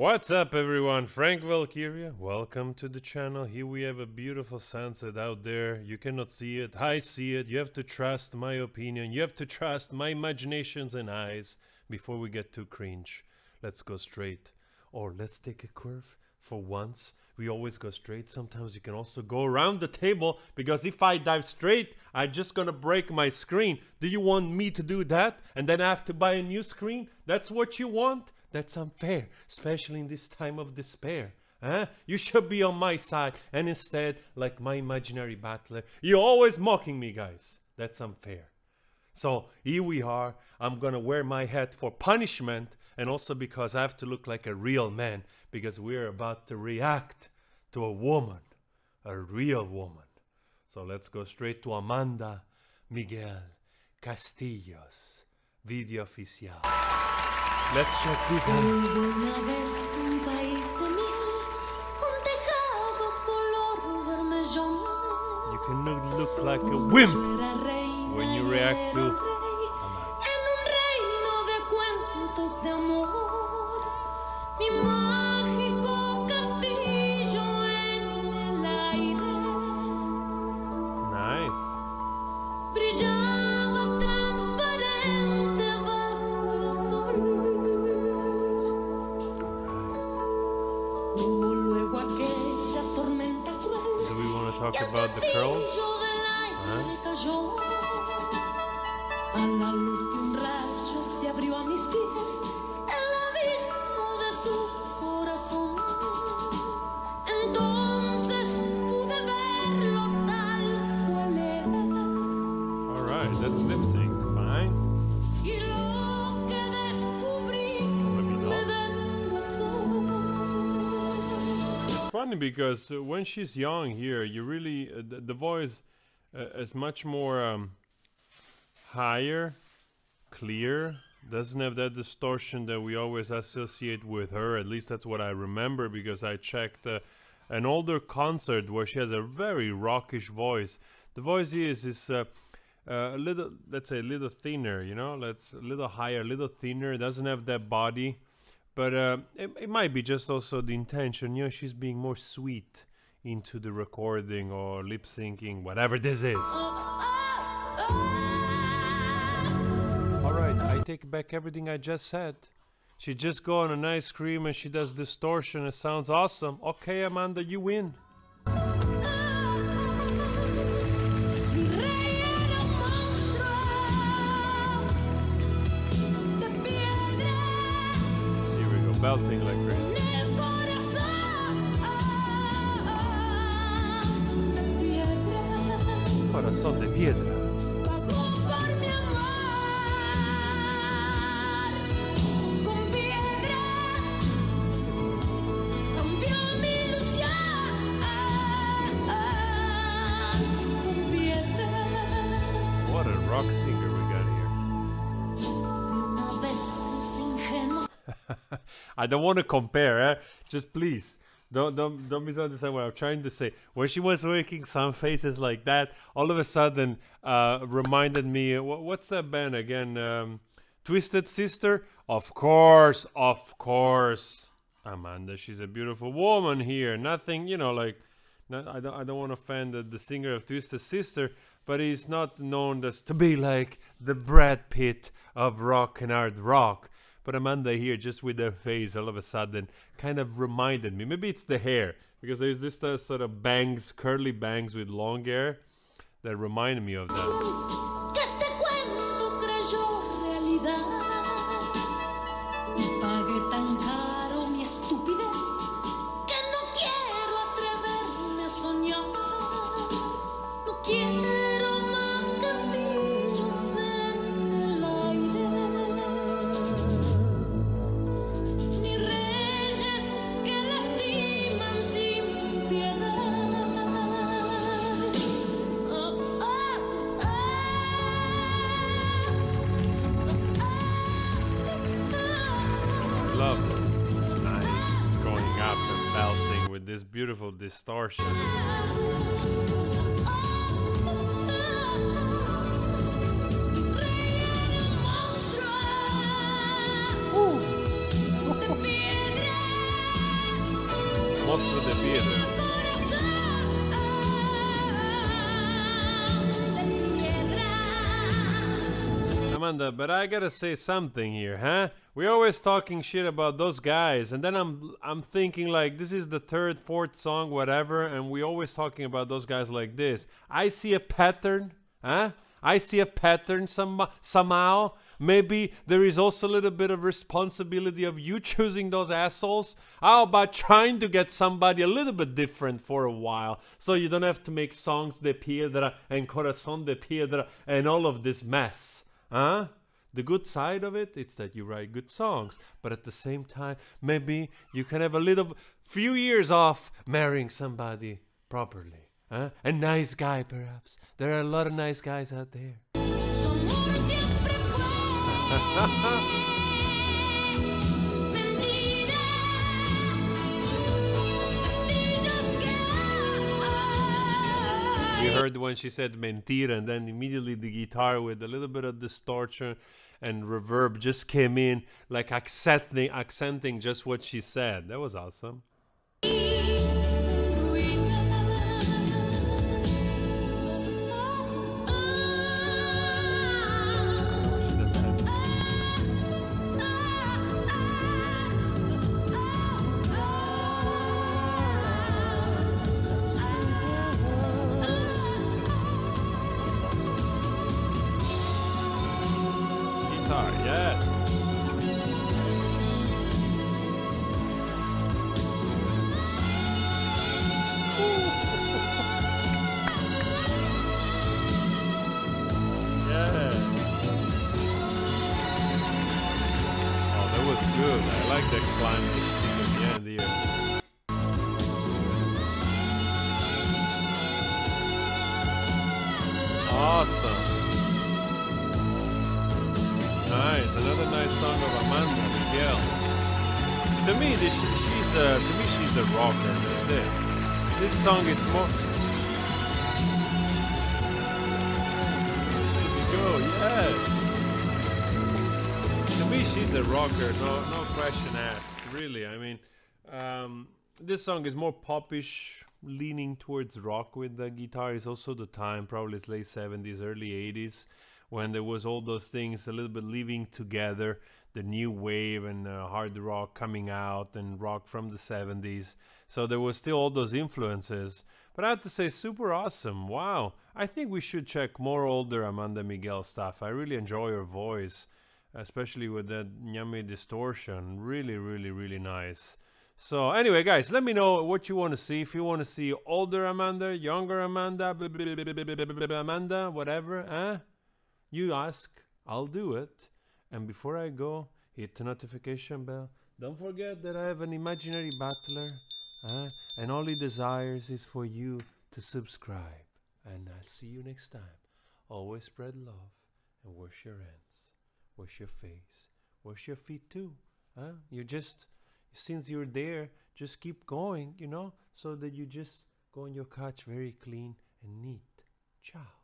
What's up everyone, Frank Valkyria, welcome to the channel. Here we have a beautiful sunset out there. You cannot see it, I see it. You have to trust my opinion, you have to trust my imaginations and eyes before we get too cringe. Let's go straight, or let's take a curve. For once, we always go straight. Sometimes you can also go around the table, because if I dive straight, I'm just gonna break my screen. Do you want me to do that? And then I have to buy a new screen? That's what you want? That's unfair, especially in this time of despair. Huh? You should be on my side, and instead, like my imaginary battler, you're always mocking me, guys. That's unfair. So here we are. I'm gonna wear my hat for punishment, and also because I have to look like a real man, because we're about to react to a woman, a real woman. So let's go straight to Amanda Miguel Castillo's video oficial. Let's check this out. Hubo una vez un país de miel, con tejados color vermellón. You cannot look like a wimp when you react to Amanda. En un reino de cuentos de amor, mi mágico castillo en el aire. Nice. Brillaba transparente. Talk about the curls. All right, that's lip sync. Fine. Funny because when she's young here, you really the voice is much more higher, clear, doesn't have that distortion that we always associate with her. At least that's what I remember, because I checked an older concert where she has a very rockish voice. The voice is a little, let's say, a little thinner, you know, a little higher, a little thinner. Doesn't have that body. But it might be just also the intention, you know, she's being more sweet into the recording or lip syncing, whatever this is. Alright, I take back everything I just said. She just go on an ice cream and she does distortion, it sounds awesome. Okay Amanda, you win. Belting like crazy. Corazón de piedra. What a rock singer we got here. I don't want to compare, eh? Just please don't misunderstand what I'm trying to say. When she was making some faces like that, all of a sudden reminded me, what's that band again? Twisted Sister? Of course. Amanda, she's a beautiful woman here. Nothing, you know, like I don't want to offend the singer of Twisted Sister, but he's not known as to be like the Brad Pitt of rock and hard rock. But Amanda here, just with her face, all of a sudden, kind of reminded me. Maybe it's the hair, because there's this sort of bangs, curly bangs with long hair, that remind me of that. This beautiful distortion. mostro de beer. Amanda, but I gotta say something here, huh? We're always talking shit about those guys, and then I'm thinking like this is the third, fourth song, whatever, and we always talking about those guys like this. I see a pattern, huh? I see a pattern somehow. Maybe there is also a little bit of responsibility of you choosing those assholes. How about trying to get somebody a little bit different for a while, so you don't have to make songs de piedra and corazón de piedra and all of this mess. Huh? The good side of it, it's that you write good songs, but at the same time, maybe you can have a little few years off marrying somebody properly. Huh? A nice guy, perhaps. There are a lot of nice guys out there. You heard when she said mentira, and then immediately the guitar with a little bit of distortion and reverb just came in, like accenting just what she said. That was awesome. This song is more popish, leaning towards rock with the guitar. It's also the time, probably it's late 70s, early 80s, when there was all those things a little bit living together, the new wave and hard rock coming out and rock from the 70s. So there was still all those influences. But I have to say, super awesome. Wow. I think we should check more older Amanda Miguel stuff. I really enjoy her voice, especially with that Nyame distortion. Really, really, really nice. So anyway, guys, let me know what you want to see. If you want to see older Amanda, younger Amanda, Amanda, whatever, eh? You ask, I'll do it. And before I go, hit the notification bell. Don't forget that I have an imaginary butler, eh? And all he desires is for you to subscribe. And I'll see you next time. Always spread love and wash your hands, wash your face, wash your feet too, eh? You just... Since you're there, just keep going, you know, so that you just go on your couch very clean and neat. Ciao.